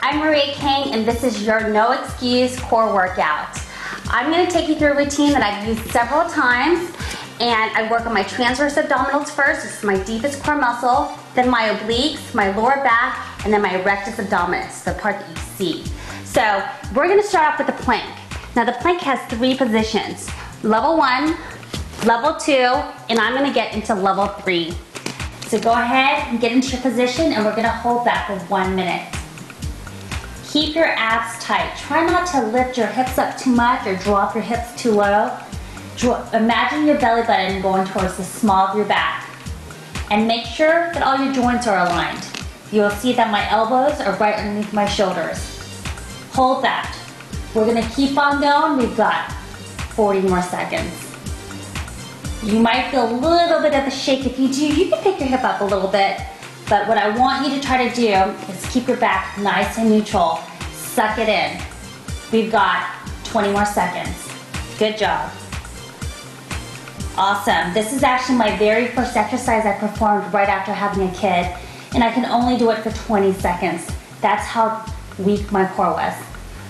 I'm Maria Kang and this is your No Excuse Core Workout. I'm going to take you through a routine that I've used several times, and I work on my transverse abdominals first, which is my deepest core muscle, then my obliques, my lower back, and then my rectus abdominis, the part that you see. So we're going to start off with the plank. Now the plank has three positions, level 1, level 2, and I'm going to get into level 3. So go ahead and get into your position, and we're going to hold that for 1 minute. Keep your abs tight. Try not to lift your hips up too much or draw up your hips too low. Imagine your belly button going towards the small of your back. And make sure that all your joints are aligned. You will see that my elbows are right underneath my shoulders. Hold that. We're going to keep on going. We've got 40 more seconds. You might feel a little bit of a shake. If you do, you can pick your hip up a little bit. But what I want you to try to do is keep your back nice and neutral. Suck it in. We've got 20 more seconds. Good job. Awesome. This is actually my very first exercise I performed right after having a kid. And I can only do it for 20 seconds. That's how weak my core was.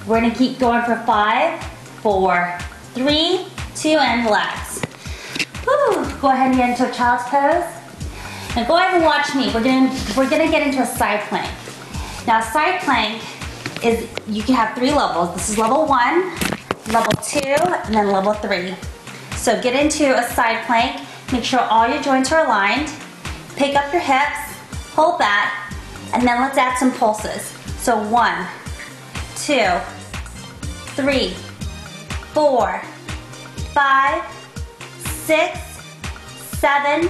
We're going to keep going for 5, 4, 3, 2, and relax. Woo. Go ahead and get into a child's pose. Now go ahead and watch me. We're gonna get into a side plank. Now side plank is, you can have three levels. This is level 1, level 2, and then level 3. So get into a side plank. Make sure all your joints are aligned. Pick up your hips, hold that, and then let's add some pulses. So 1, 2, 3, 4, 5, 6, 7,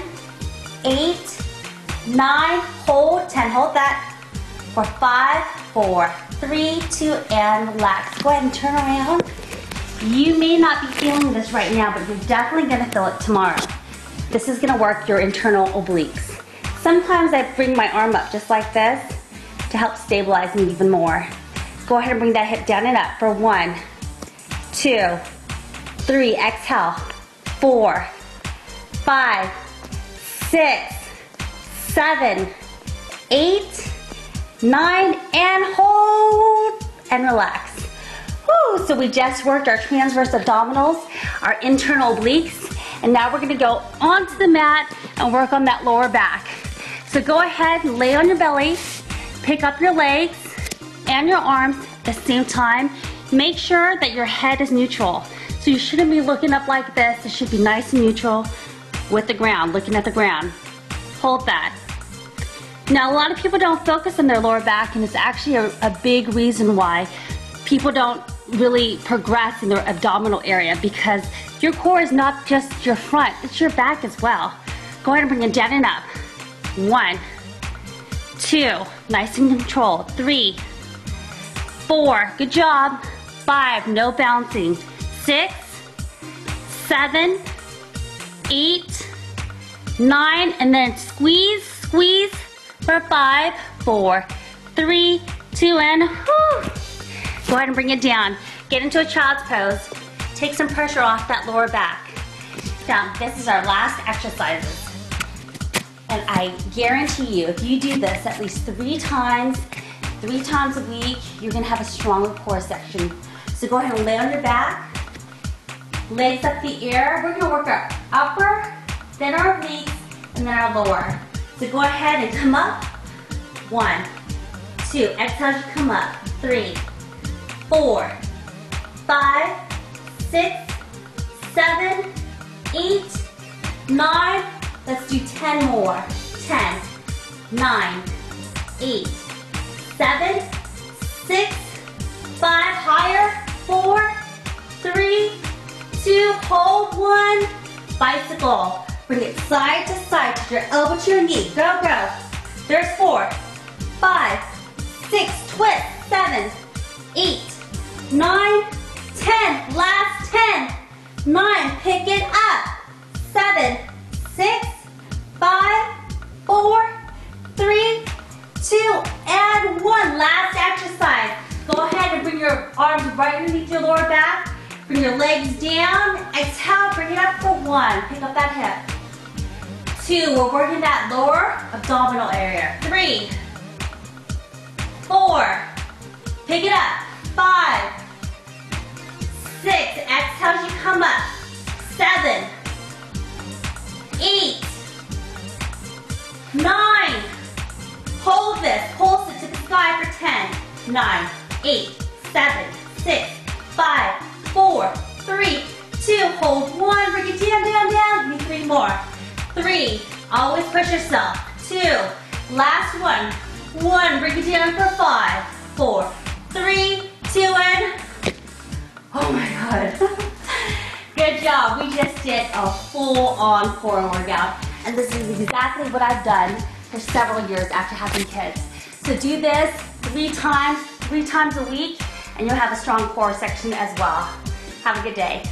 8, 9, hold, 10, hold that for 5, 4, 3, 2, and relax. Go ahead and turn around. You may not be feeling this right now, but you're definitely going to feel it tomorrow. This is going to work your internal obliques. Sometimes I bring my arm up just like this to help stabilize me even more. Go ahead and bring that hip down and up for 1, 2, 3, exhale. 4, 5, 6, 7, 8, 9, and hold, and relax. Woo, so we just worked our transverse abdominals, our internal obliques, and now we're gonna go onto the mat and work on that lower back. So go ahead and lay on your belly, pick up your legs and your arms at the same time. Make sure that your head is neutral. So you shouldn't be looking up like this. It should be nice and neutral with the ground, looking at the ground. Hold that. Now a lot of people don't focus on their lower back, and it's actually a big reason why people don't really progress in their abdominal area, because your core is not just your front, it's your back as well. Go ahead and bring it down and up. 1, 2, nice and controlled. 3, 4, good job. 5, no bouncing. 6, 7, 8, 9, and then squeeze for 5, 4, 3, 2, and whoo. Go ahead and bring it down. Get into a child's pose. Take some pressure off that lower back. Now, this is our last exercise. And I guarantee you, if you do this at least three times a week, you're gonna have a stronger core section. So go ahead and lay on your back. Legs up the air. We're going to work our upper, then our obliques, and then our lower. So go ahead and come up. 1, 2, exhale as you come up. 3, 4, 5, 6, 7, 8, 9. Let's do 10 more. 10, 9, 8, 7, 6, 5, higher, 4, 3, 2, hold, 1, bicycle. Bring it side to side, to your elbow to your knee. Go, go. There's 4, 5, 6, twist, 7, 8, 9, 10. Last 10, 9, pick it up. 7, 6, 5, 4, 3, 2, and 1. Last exercise. Go ahead and bring your arms right underneath your lower back. Bring your legs down, exhale, bring it up for 1. Pick up that hip. 2, we're working that lower abdominal area. 3, 4, pick it up. 5, 6, exhale as you come up. 7, 8, 9, hold this, pulse it to the sky for 10, 9, 8, 7, 6, 5, 4, 3, 2, hold 1, bring it down, 3 more, 3, always push yourself, 2, last 1, bring it down for 5, 4, 3, 2, and, oh my god, good job, we just did a full-on core workout, and this is exactly what I've done for several years after having kids. So do this 3 times a week, and you'll have a strong core section as well. Have a good day.